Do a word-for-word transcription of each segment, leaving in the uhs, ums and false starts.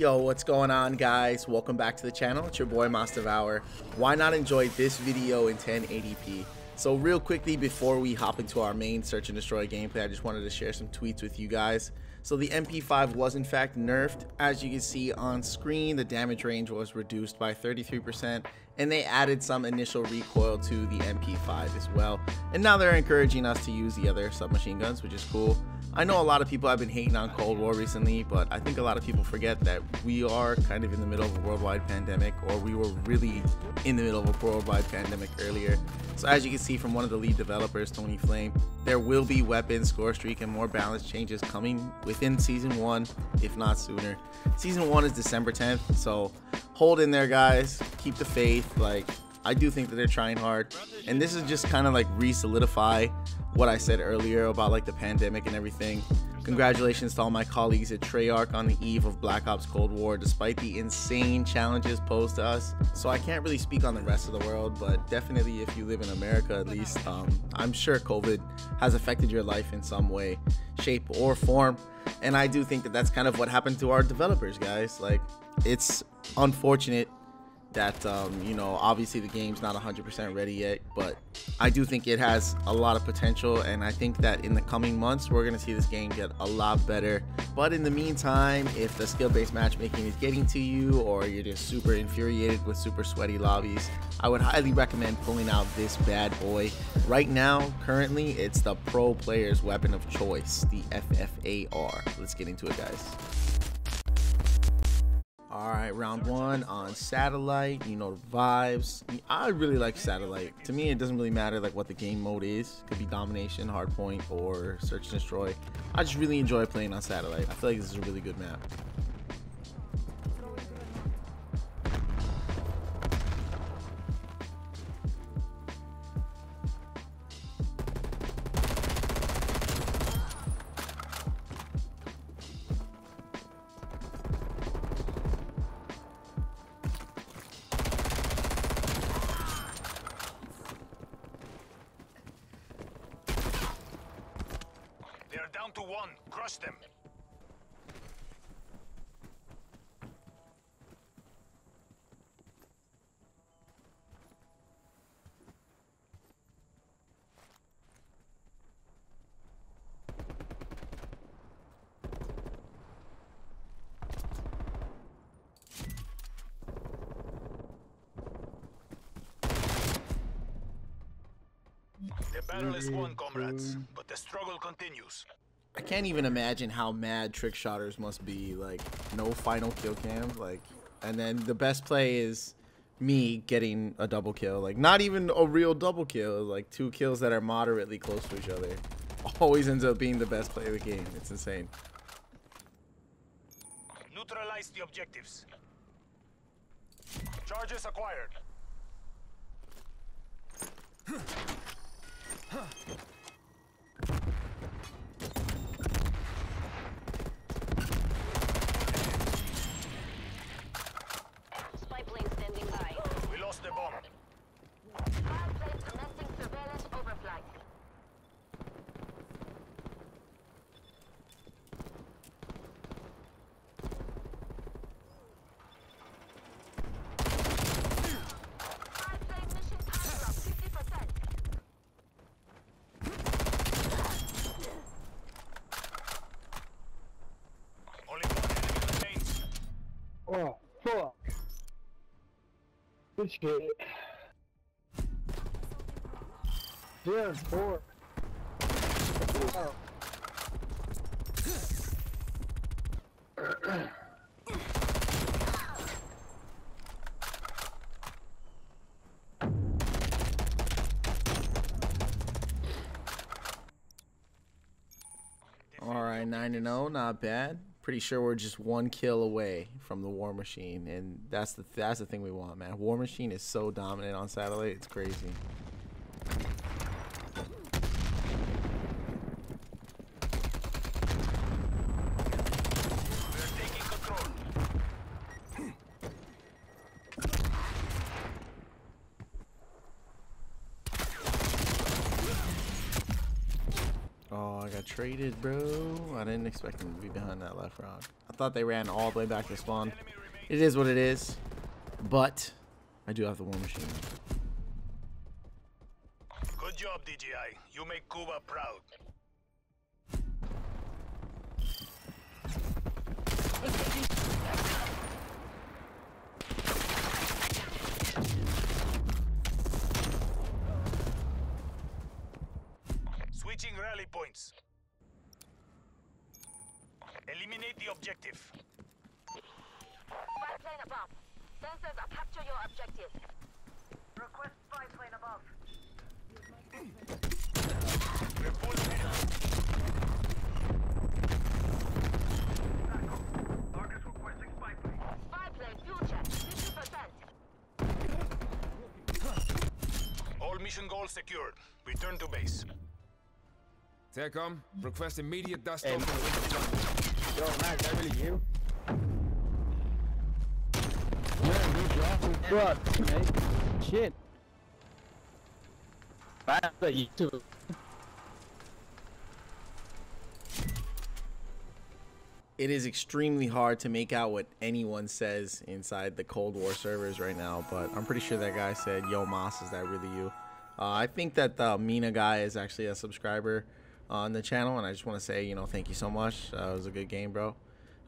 Yo, what's going on, guys? Welcome back to the channel. It's your boy MaS Devour. Why not enjoy this video in ten eighty p? So real quickly, before we hop into our main search and destroy gameplay, I just wanted to share some tweets with you guys. So the M P five was in fact nerfed. As you can see on screen, the damage range was reduced by thirty-three percent, and they added some initial recoil to the M P five as well. And now they're encouraging us to use the other submachine guns, which is cool. I know a lot of people have been hating on Cold War recently, but I think a lot of people forget that we are kind of in the middle of a worldwide pandemic, or we were really in the middle of a worldwide pandemic earlier. So as you can see from one of the lead developers, Tony Flame, there will be weapons, score streak, and more balance changes coming within season one, if not sooner. Season one is December tenth, so hold in there, guys. Keep the faith. Like, I do think that they're trying hard, and this is just kind of like re-solidify what I said earlier about like the pandemic and everything. Congratulations to all my colleagues at Treyarch on the eve of Black Ops Cold War, despite the insane challenges posed to us. So I can't really speak on the rest of the world, but definitely if you live in America, at least, um, I'm sure COVID has affected your life in some way, shape, or form. And I do think that that's kind of what happened to our developers, guys. Like, it's unfortunate that, um, you know, obviously the game's not one hundred percent ready yet, but I do think it has a lot of potential, and I think that in the coming months, we're going to see this game get a lot better. But in the meantime, if the skill-based matchmaking is getting to you, or you're just super infuriated with super sweaty lobbies, I would highly recommend pulling out this bad boy. Right now, currently, it's the pro player's weapon of choice, the F F A R. Let's get into it, guys. All right, round one on Satellite. You know the vibes. I really like Satellite. To me, it doesn't really matter like what the game mode is. It could be domination, hardpoint, or search and destroy. I just really enjoy playing on Satellite. I feel like this is a really good map. Down to one, crush them. The battle is won, comrades, but the struggle continues. I can't even imagine how mad trick shotters must be. Like, no final kill cam, like, and then the best play is me getting a double kill. Like, not even a real double kill, like two kills that are moderately close to each other. Always ends up being the best play of the game. It's insane. Neutralize the objectives. Charges acquired. Oh, fuck. This shit. Yeah, it's bored. Oh. All right, nine and oh, not bad. Pretty sure we're just one kill away from the War Machine, and that's the th that's the thing we want, man. War Machine is so dominant on Satellite, it's crazy. Oh, I got traded, bro. I didn't expect them to be behind that left rock. I thought they ran all the way back to spawn. It is what it is. But I do have the War Machine. Good job, D J I. You make Cuba proud. Switching rally points. Eliminate the objective. Spy plane above. Sensors are capture your objective. Request spy plane above. Target requesting spy plane. Spy plane fuel check fifty percent. All mission goals secured. Return to base. T E C O M, request immediate dust off. Yo, Max, that really you? What? Shit. Bad for you too. It is extremely hard to make out what anyone says inside the Cold War servers right now, but I'm pretty sure that guy said, yo, Moss, is that really you? Uh, I think that the Mina guy is actually a subscriber on the channel, and I just want to say, you know, thank you so much. Uh, it was a good game, bro.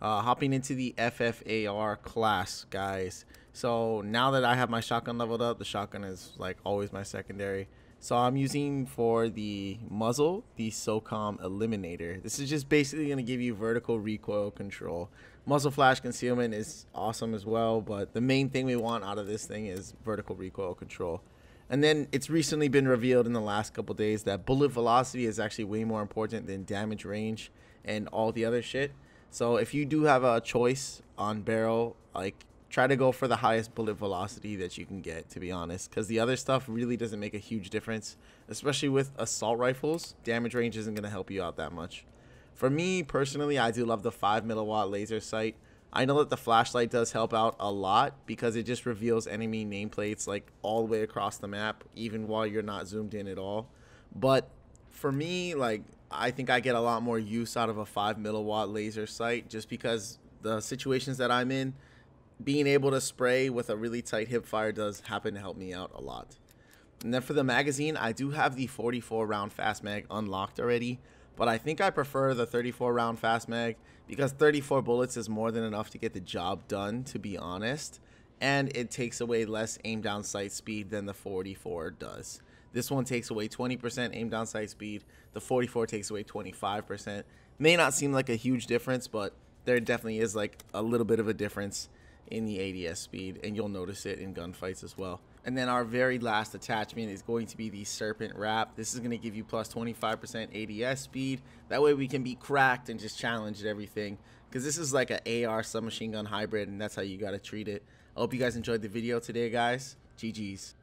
Uh, hopping into the F F A R class, guys. So now that I have my shotgun leveled up, the shotgun is like always my secondary. So I'm using for the muzzle, the SOCOM eliminator. This is just basically going to give you vertical recoil control. Muzzle flash concealment is awesome as well, but the main thing we want out of this thing is vertical recoil control. And then it's recently been revealed in the last couple days that bullet velocity is actually way more important than damage range and all the other shit. So if you do have a choice on barrel, like try to go for the highest bullet velocity that you can get, to be honest, because the other stuff really doesn't make a huge difference, especially with assault rifles. Damage range isn't going to help you out that much. For me personally, I do love the five milliwatt laser sight. I know that the flashlight does help out a lot because it just reveals enemy nameplates like all the way across the map, even while you're not zoomed in at all. But for me, like, I think I get a lot more use out of a five milliwatt laser sight just because the situations that I'm in, being able to spray with a really tight hip fire does happen to help me out a lot. And then for the magazine, I do have the forty-four round fast mag unlocked already. But I think I prefer the thirty-four round fast mag because thirty-four bullets is more than enough to get the job done, to be honest. And it takes away less aim down sight speed than the forty-four does. This one takes away twenty percent aim down sight speed. The forty-four takes away twenty-five percent. May not seem like a huge difference, but there definitely is like a little bit of a difference in the A D S speed, and you'll notice it in gunfights as well. And then our very last attachment is going to be the serpent wrap. This is going to give you plus twenty-five percent A D S speed. That way we can be cracked and just challenge at everything, because this is like an A R submachine gun hybrid, and that's how you got to treat it. I hope you guys enjoyed the video today, guys. G G's.